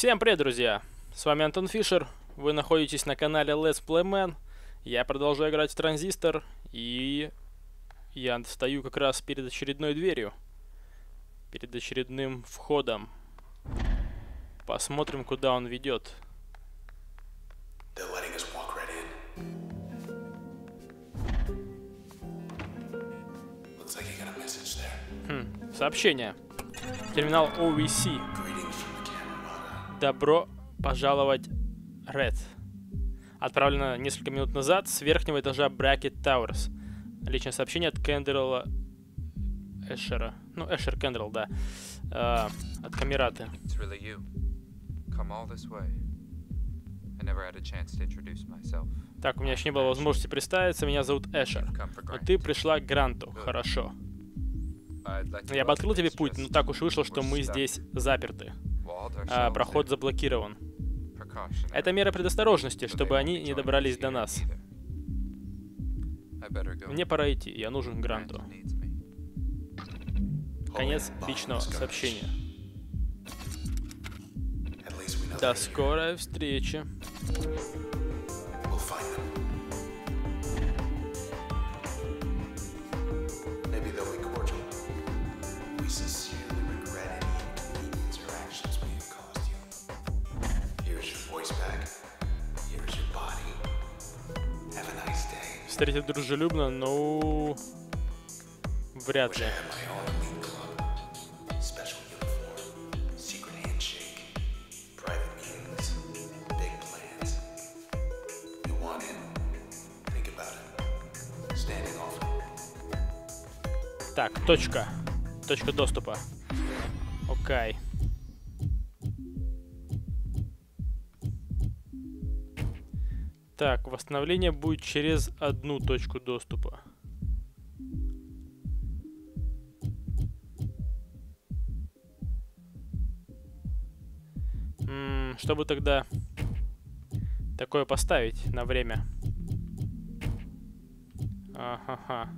Всем привет, друзья! С вами Антон Фишер, вы находитесь на канале Let's Play Man. Я продолжаю играть в Транзистор, и я стою как раз перед очередной дверью, перед очередным входом. Посмотрим, куда он ведет. Сообщение. Терминал OVC. Добро пожаловать, Ред. Отправлено несколько минут назад с верхнего этажа Бракетт Тауэрс. Личное сообщение от Кендрелла Эшера. Ну, Эшер Кендрелл, да. От Камераты. Так, у меня еще не было возможности представиться. Меня зовут Эшер. Но ты пришла к Гранту. Хорошо. Я бы открыл тебе путь, но так уж вышло, что мы здесь заперты. Проход заблокирован. Это мера предосторожности, чтобы они не добрались до нас. Мне пора идти, я нужен Гранту. Конец личного сообщения. До скорой встречи. Встретить дружелюбно, но вряд ли. Так, точка. Точка доступа. Окей. Так, восстановление будет через одну точку доступа. Чтобы тогда такое поставить на время. Ага-ха.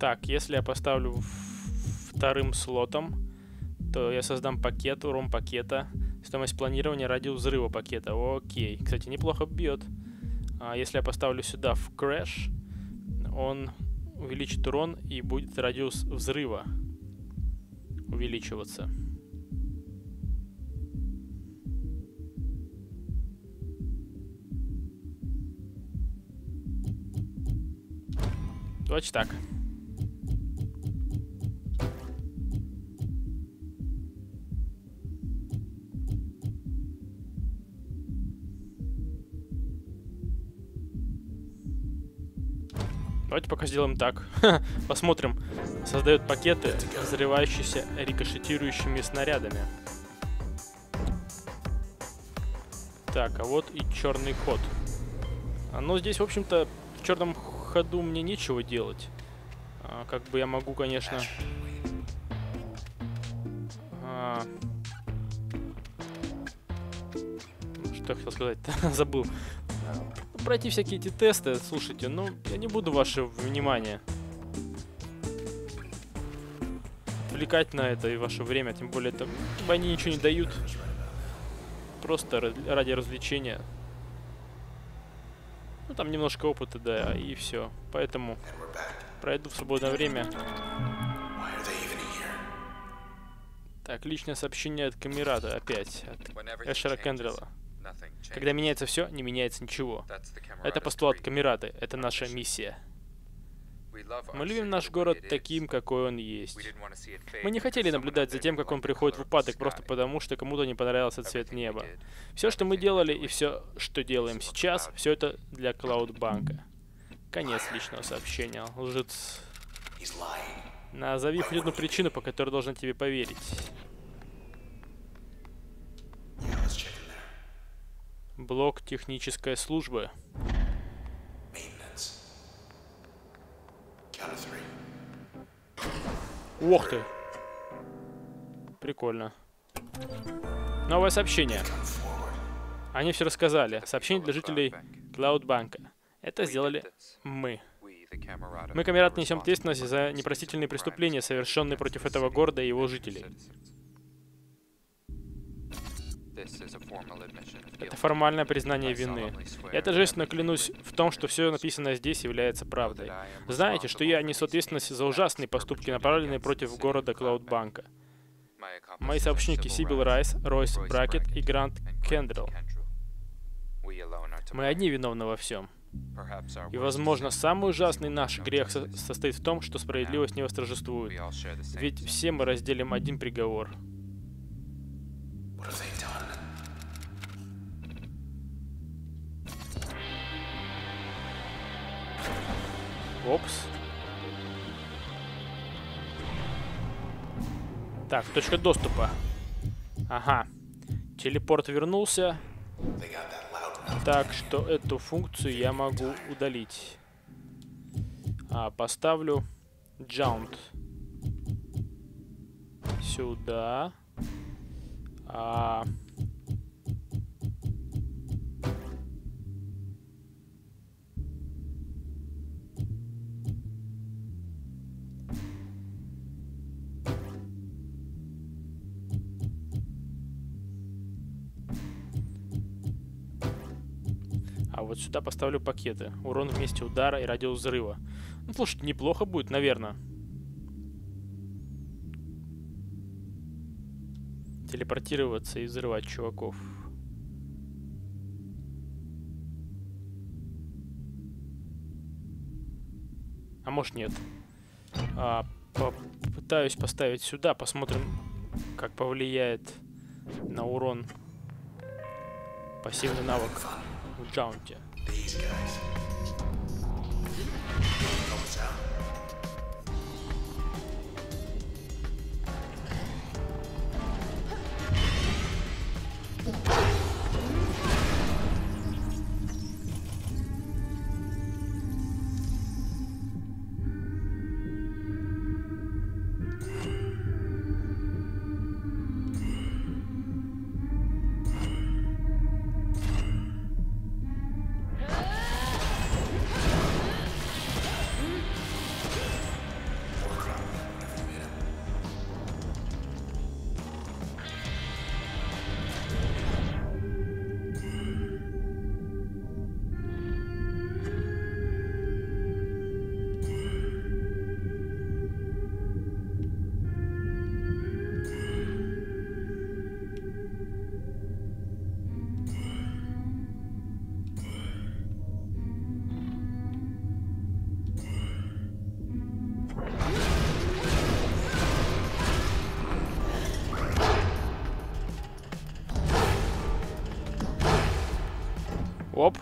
Так, если я поставлю вторым слотом, то я создам пакет, урон пакета, стоимость планирования, радиус взрыва пакета. Окей. Кстати, неплохо бьет. А если я поставлю сюда в крэш, он увеличит урон и будет радиус взрыва увеличиваться. Точно так. Давайте пока сделаем так. Посмотрим. Создает пакеты, взрывающиеся рикошетирующими снарядами. Так, а вот и черный ход. Но здесь, в общем-то, в черном ходу мне нечего делать. Как бы я могу, конечно... Что я хотел сказать-то? Забыл. Пройти всякие эти тесты, слушайте, ну, я не буду ваше внимание отвлекать на это и ваше время, тем более, это, они ничего не дают, просто ради развлечения. Ну, там немножко опыта, да, и все, поэтому пройду в свободное время. Так, личное сообщение от Камерата опять, от Эшера Кендрелла. Когда меняется все, не меняется ничего. Это постулат Камераты, это наша миссия. Мы любим наш город таким, какой он есть. Мы не хотели наблюдать за тем, как он приходит в упадок, просто потому, что кому-то не понравился цвет неба. Все, что мы делали и все, что делаем сейчас, все это для Клаудбанка. Конец личного сообщения. Лжец. Назови хоть одну причину, по которой должен тебе поверить. Блок технической службы. Ох ты! Прикольно. Новое сообщение. Они все рассказали. Сообщение для жителей Клаудбанка. Это сделали мы. Мы, Камерата, несем ответственность за непростительные преступления, совершенные против этого города и его жителей. Это формальное признание вины. Я торжественно клянусь в том, что все написанное здесь является правдой. Знаете, что я несу ответственность за ужасные поступки, направленные против города Клаудбанка. Мои сообщники Сибил Райс, Ройс Бракетт и Грант Кендрелл. Мы одни виновны во всем. И, возможно, самый ужасный наш грех состоит в том, что справедливость не восторжествует. Ведь все мы разделим один приговор. Опс. Так, точка доступа. Ага. Телепорт вернулся. Так что эту функцию я могу удалить. Поставлю jump. Сюда. Вот сюда поставлю пакеты. Урон вместе удара и радиус взрыва. Ну, слушайте, неплохо будет, наверное. Телепортироваться и взрывать чуваков. А может нет. Попытаюсь поставить сюда. Посмотрим, как повлияет на урон пассивный навык. В джаунте. Оп.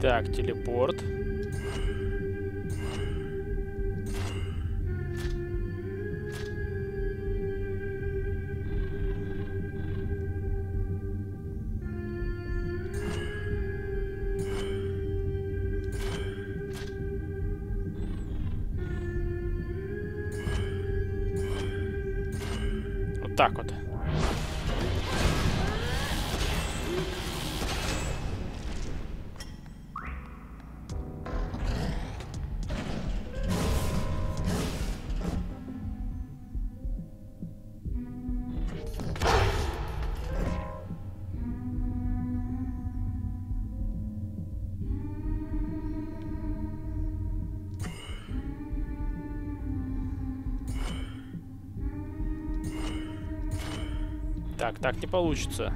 Так, телепорт. Так вот. Так, так не получится.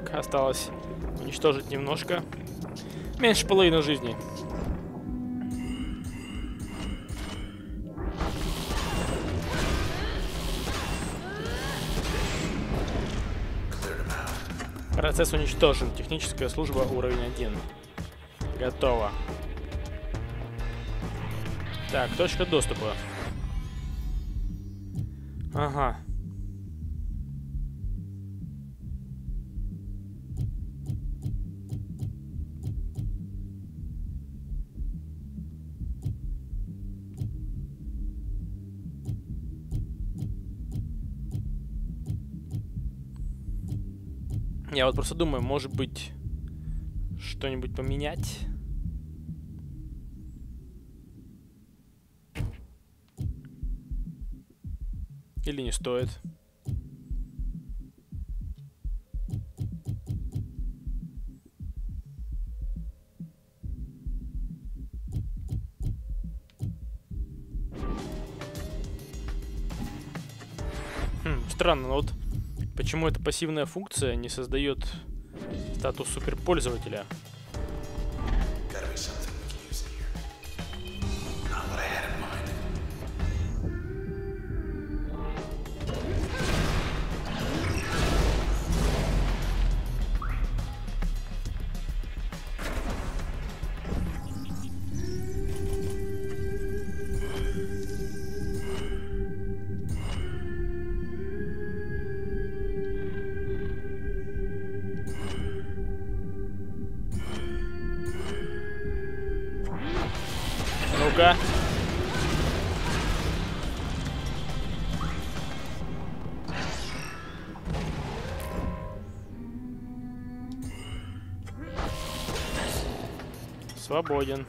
Так, осталось уничтожить немножко. Меньше половины жизни. Процесс уничтожен. Техническая служба уровень 1. Готово. Так, точка доступа. Ага. Я вот просто думаю, может быть, что-нибудь поменять? Или не стоит? Странно, но вот почему эта пассивная функция не создает статус суперпользователя? Свободен.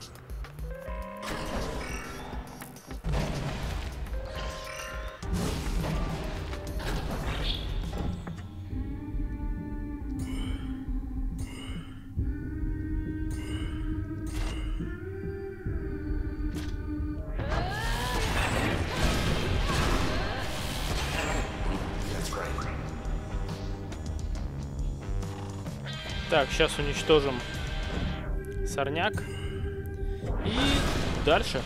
Так, сейчас уничтожим сорняк. И дальше.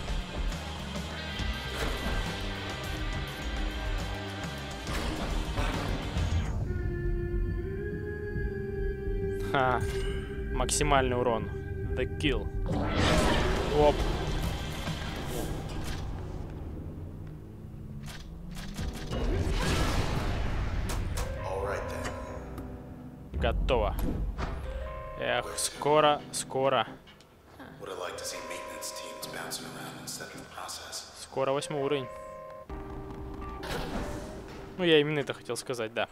Ха. Максимальный урон. The kill. Оп. Готово. Эх, скоро, скоро. Скоро 8-й уровень. Ну, я именно это хотел сказать, да.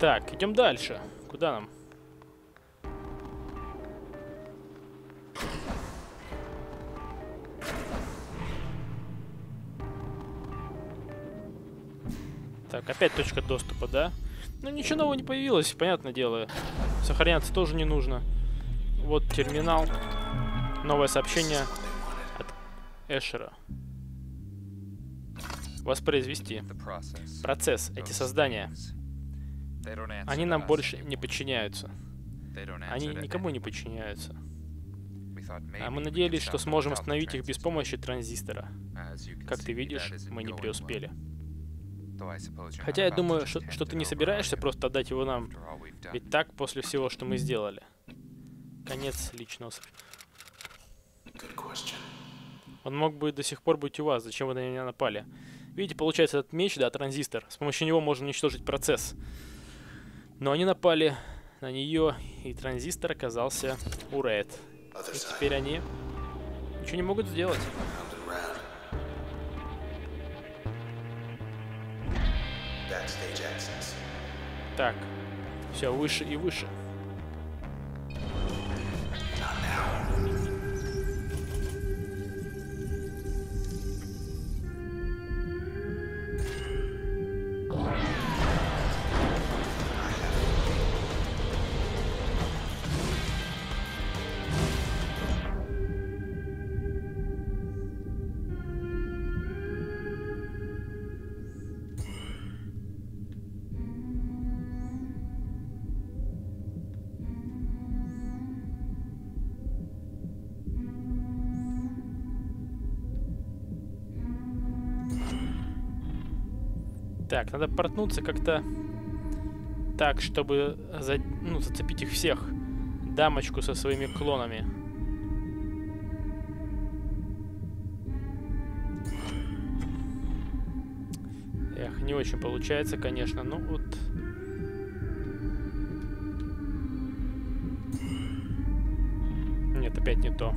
Так, идем дальше. Куда нам? Так, опять точка доступа, да? Ну, ничего нового не появилось, понятное дело. Сохраняться тоже не нужно. Вот терминал. Новое сообщение от Эшера. Воспроизвести. Процесс. Эти создания. Они нам больше не подчиняются. Они никому не подчиняются. А мы надеялись, что сможем остановить их без помощи транзистора. Как ты видишь, мы не преуспели. Хотя я думаю, что ты не собираешься просто отдать его нам. Ведь так, после всего, что мы сделали. Конец личного... Он мог бы до сих пор быть у вас. Зачем вы на меня напали? Видите, получается этот меч, да, транзистор. С помощью него можно уничтожить процесс. Но они напали на нее, и транзистор оказался у Red. И теперь они ничего не могут сделать. Так, все выше и выше. Так, надо портнуться как-то так, чтобы зацепить их всех. Дамочку со своими клонами. Эх, не очень получается, конечно, но вот... Нет, опять не то.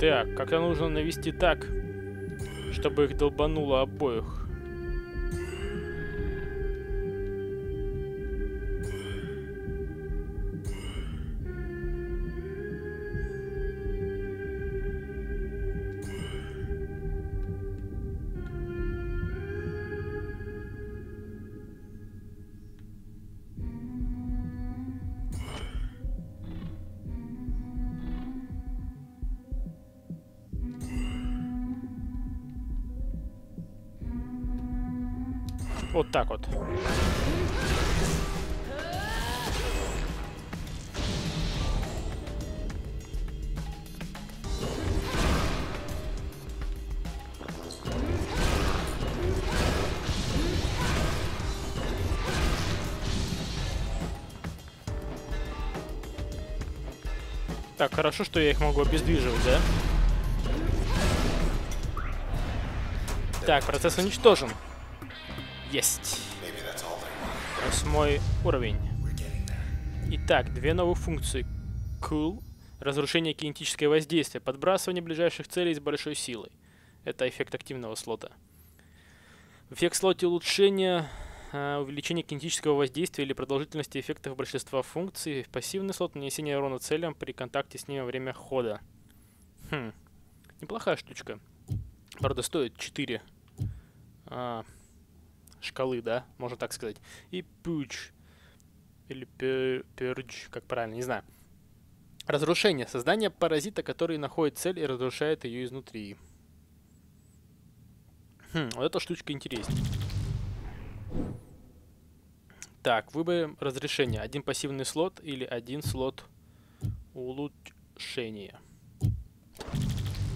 Так, как-то нужно навести так, чтобы их долбануло обоих. Вот так вот. Так, хорошо, что я их могу обездвиживать, да? Так, процесс уничтожен. Есть. 8 уровень. Итак, 2 новых функции. Cool. Разрушение кинетическое воздействие. Подбрасывание ближайших целей с большой силой. Это эффект активного слота. Эффект в слоте улучшения, увеличение кинетического воздействия или продолжительности эффектов большинства функций. Пассивный слот, нанесение урона целям при контакте с ними во время хода. Хм. Неплохая штучка. Правда, стоит 4. Шкалы, да, можно так сказать. И пуч. Или пердж, как правильно, не знаю. Разрушение. Создание паразита, который находит цель и разрушает ее изнутри. Хм, вот эта штучка интереснее. Так, выберем разрешение. Один пассивный слот или один слот улучшения.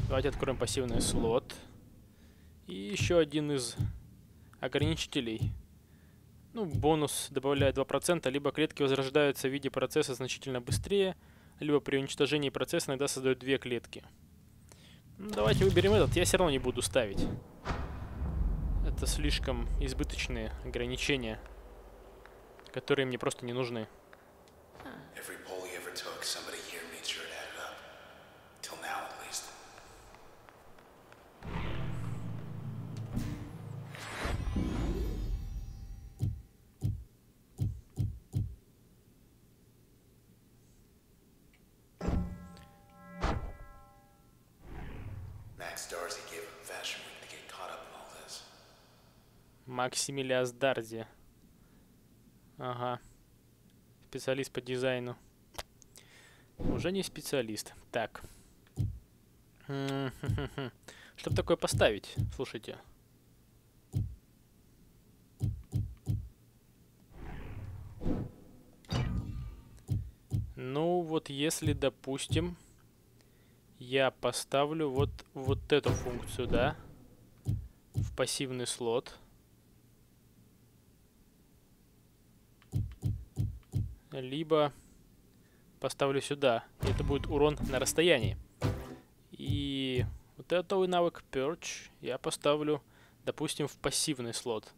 Давайте откроем пассивный слот. И еще один из... ограничителей. Ну, бонус добавляет 2%, либо клетки возрождаются в виде процесса значительно быстрее, либо при уничтожении процесса иногда создают 2 клетки. Ну, давайте выберем этот, я все равно не буду ставить. Это слишком избыточные ограничения, которые мне просто не нужны. Максимилиас Дарзи. Ага. Специалист по дизайну. Уже не специалист. Так. Что такое поставить? Слушайте. Ну вот если, допустим, я поставлю вот эту функцию, да? В пассивный слот. Либо поставлю сюда. Это будет урон на расстоянии. И вот этот навык Purge я поставлю, допустим, в пассивный слот.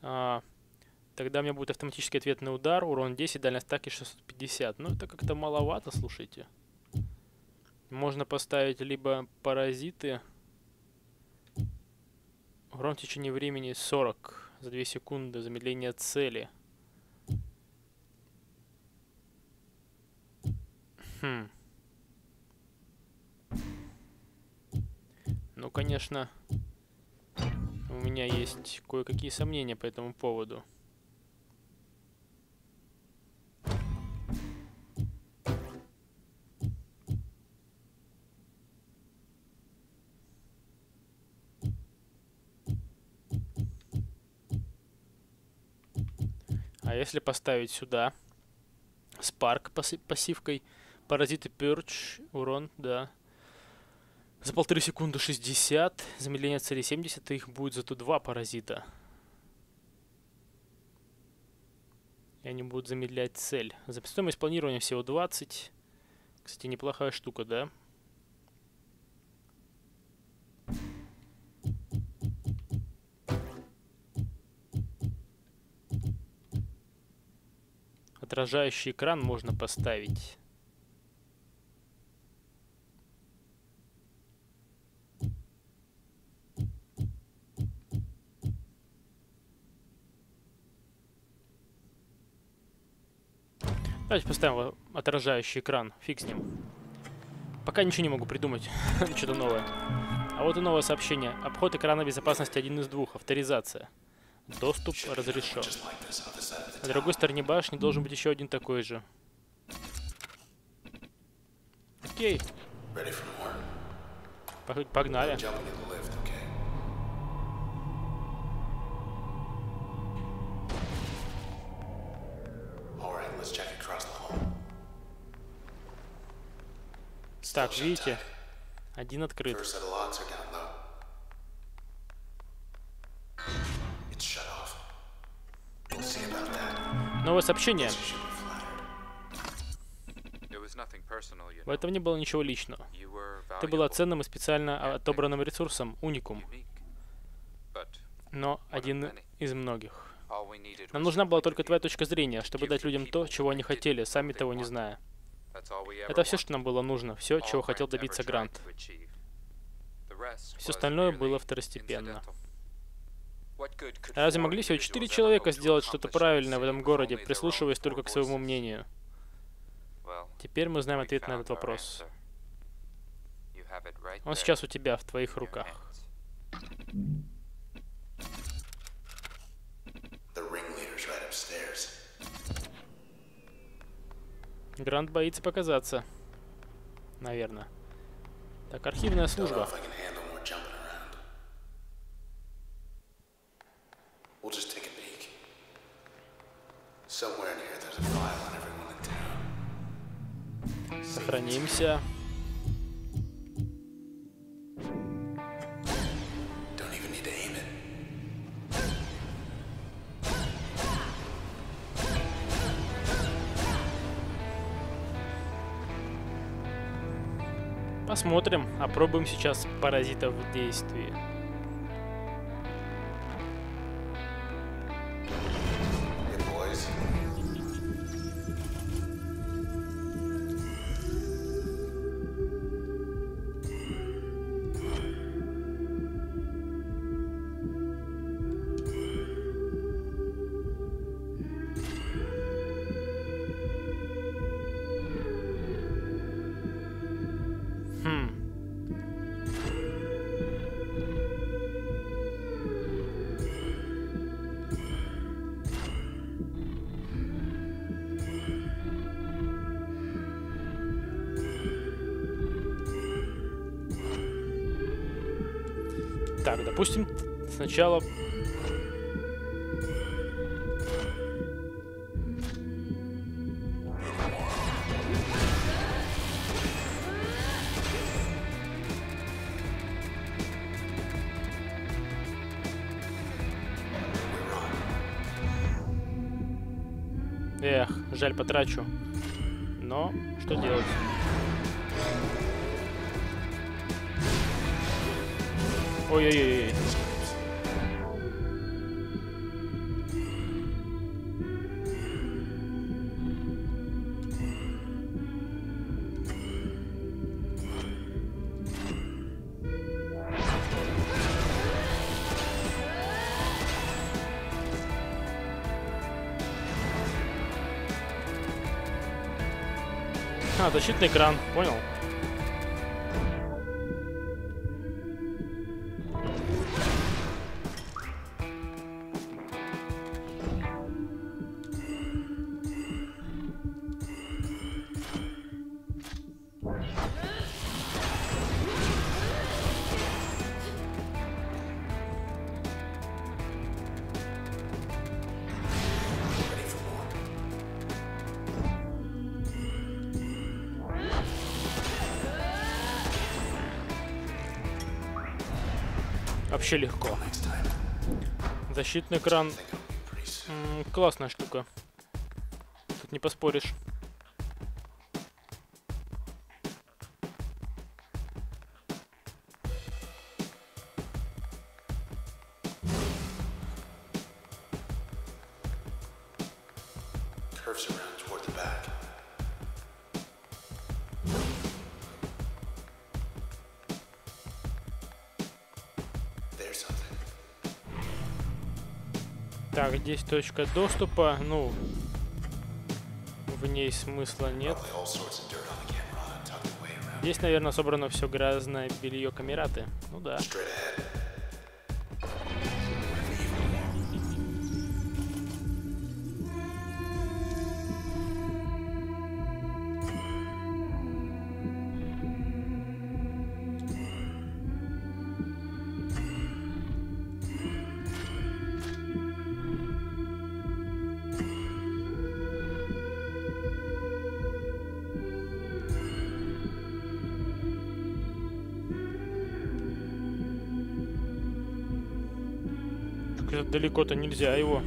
Тогда у меня будет автоматический ответный удар, урон 10, дальность атаки 650. Ну, это как-то маловато, слушайте. Можно поставить либо паразиты. Урон в течение времени 40 за 2 секунды, замедление цели. Хм. Ну, конечно, у меня есть кое-какие сомнения по этому поводу. А если поставить сюда спарк пассивкой, паразиты перч, урон, да. За 1,5 секунды 60, замедление цели 70, и их будет зато 2 паразита. И они будут замедлять цель. За стоимость планирования всего 20. Кстати, неплохая штука, да? Отражающий экран можно поставить. Давайте поставим отражающий экран. Фиг с ним. Пока ничего не могу придумать. Что-то новое. А вот и новое сообщение. Обход экрана безопасности 1 из 2. Авторизация. Доступ разрешен. На другой стороне башни должен быть еще один такой же. Окей. Погнали. Так, видите? Один открыт. Новое сообщение. В этом не было ничего личного. Ты была ценным и специально отобранным ресурсом, уникум. Но один из многих. Нам нужна была только твоя точка зрения, чтобы дать людям то, чего они хотели, сами того не зная. Это все, что нам было нужно, все, чего хотел добиться Грант. Все остальное было второстепенно. Разве могли всего 4 человека сделать что-то правильное в этом городе, прислушиваясь только к своему мнению? Теперь мы знаем ответ на этот вопрос. Он сейчас у тебя, в твоих руках. Грант боится показаться. Наверное. Так, архивная служба. Сохранимся. Посмотрим, опробуем сейчас паразитов в действии. Так, допустим, сначала... Эх, жаль, потрачу. Но что делать? Ой-ой-ой. А, защитный экран, понял. Вообще легко. Защитный экран. Классная штука. Тут не поспоришь. Так, здесь точка доступа, ну, в ней смысла нет. Здесь, наверное, собрано все грязное белье Камераты. Ну да. Далеко-то нельзя его.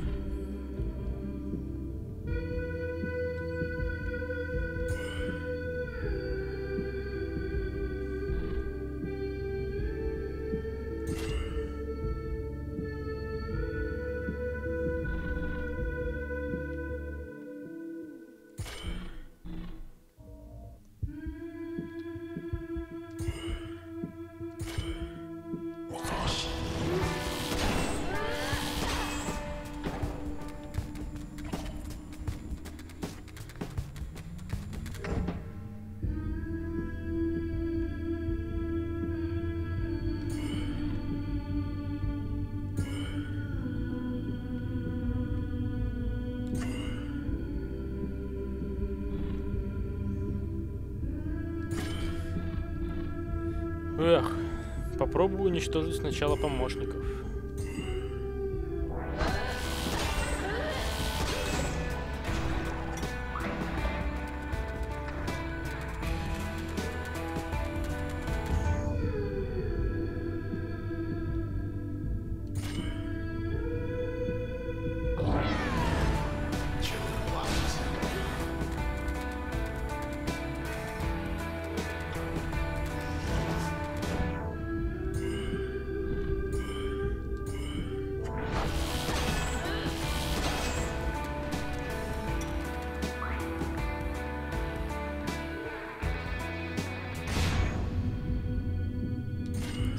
Эх, попробую уничтожить сначала помощников.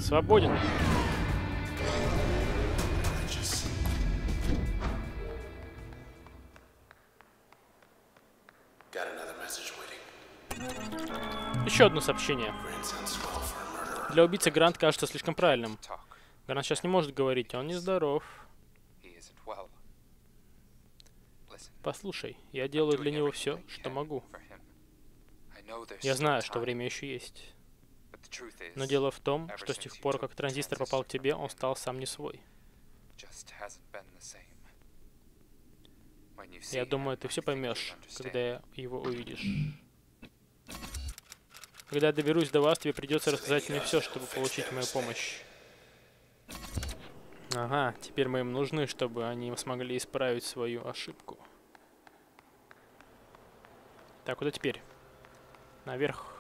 Свободен. Еще одно сообщение. Для убийцы Грант кажется слишком правильным. Грант сейчас не может говорить, он нездоров. Послушай, я делаю для него все, что могу. Я знаю, что время еще есть. Но дело в том, что с тех пор, как транзистор попал к тебе, он стал сам не свой. Я думаю, ты все поймешь, когда его увидишь. Когда я доберусь до вас, тебе придется рассказать мне все, чтобы получить мою помощь. Ага, теперь мы им нужны, чтобы они смогли исправить свою ошибку. Так, куда теперь? Наверх.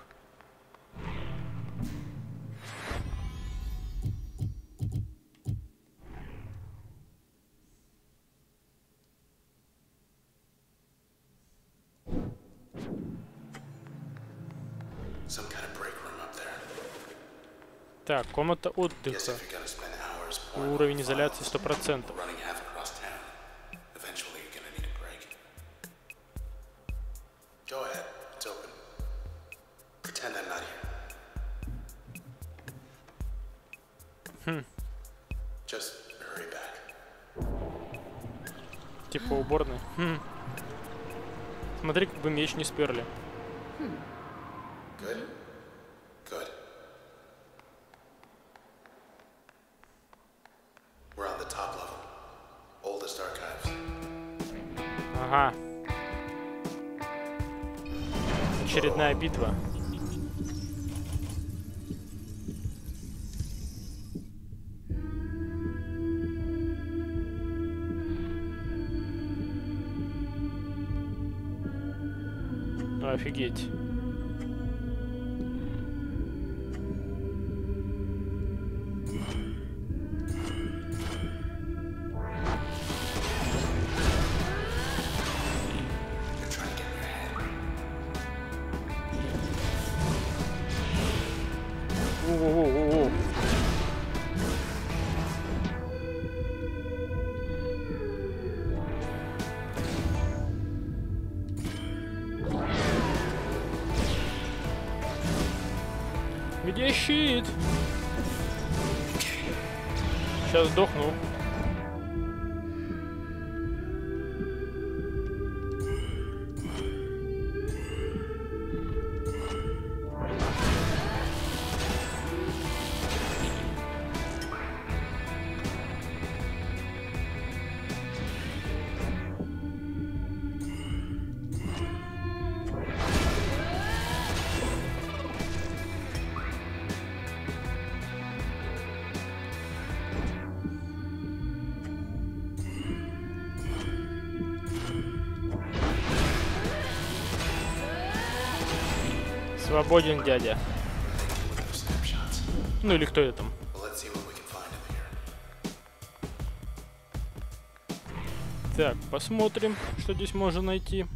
Так, комната отдыха. Уровень изоляции 100%. Pretend I'm not here. Just hurry back. Типа уборной. Смотри, как бы меч не сперли. Good. Good. We're on the top level. Oldest archives. Ага. Очередная битва. Офигеть. Где щит? Сейчас сдохну. Свободен, дядя. Ну или кто это там? Так, посмотрим, что здесь можно найти.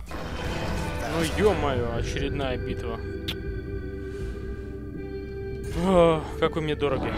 Ну ё-моё, очередная битва. О, как вы мне дороги.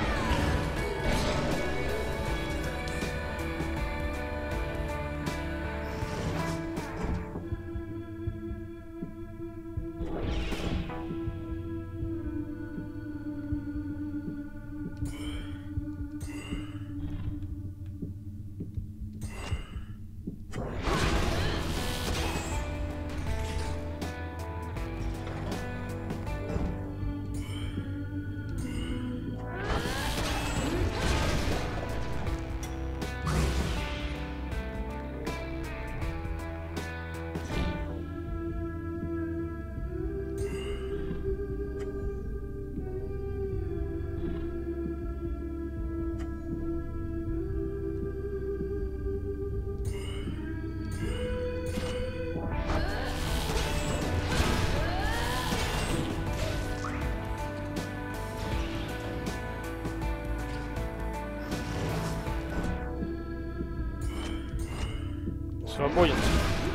Свободен.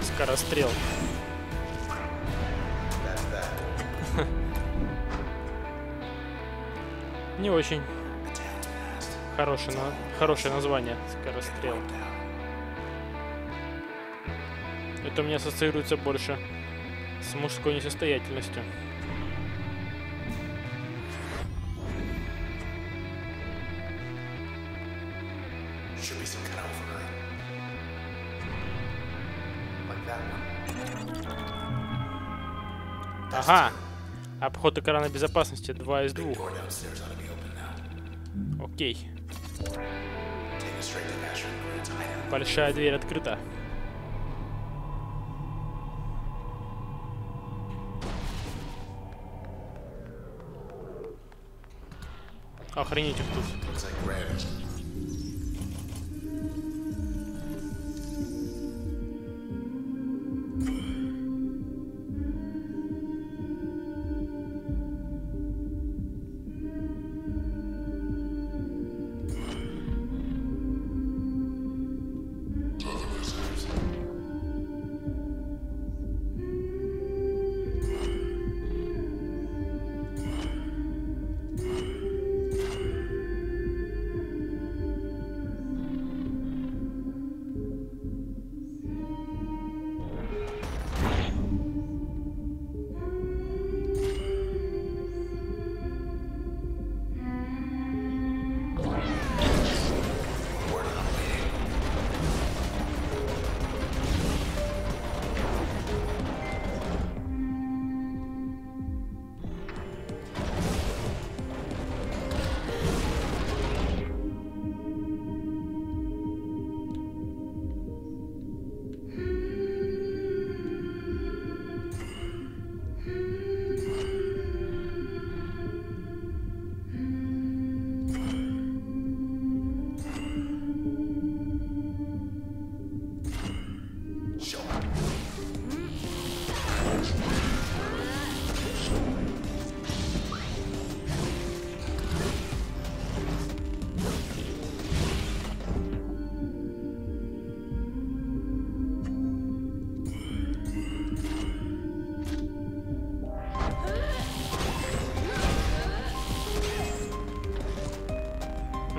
Скорострел. Не очень хорошее название. Скорострел. Это у меня ассоциируется больше с мужской несостоятельностью. Ага, обход экрана безопасности 2 из 2. Окей. Большая дверь открыта. Охренеть их тут.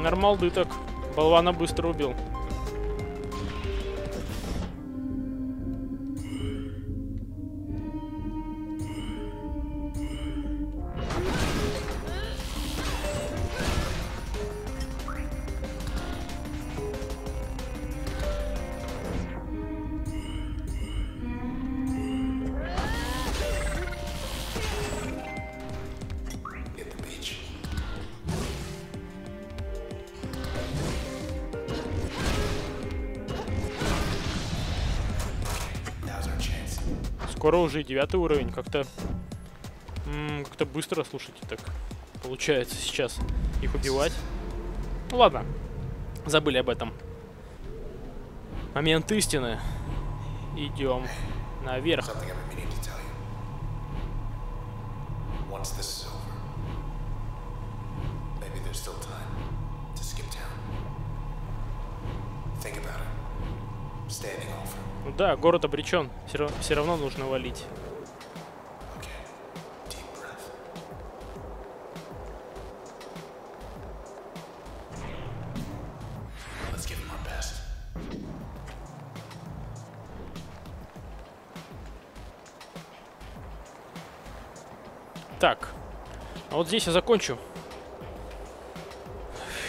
Нормалды так. Болвана быстро убил. Скоро уже и 9 уровень, как-то быстро, слушайте, так получается сейчас их убивать. Ну ладно, забыли об этом. Момент истины. Идем наверх. Ну да, город обречен. Все равно нужно валить. Так, а вот здесь я закончу.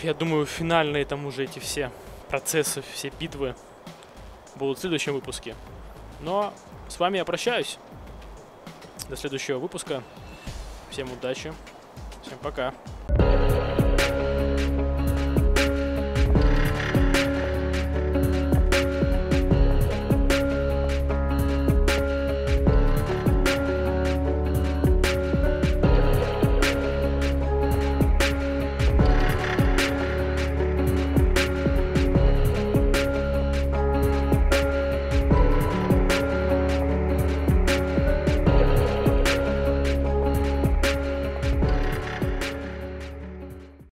Я думаю, финальные там уже эти все процессы, все битвы будут в следующем выпуске. Но с вами я прощаюсь. До следующего выпуска. Всем удачи. Всем пока.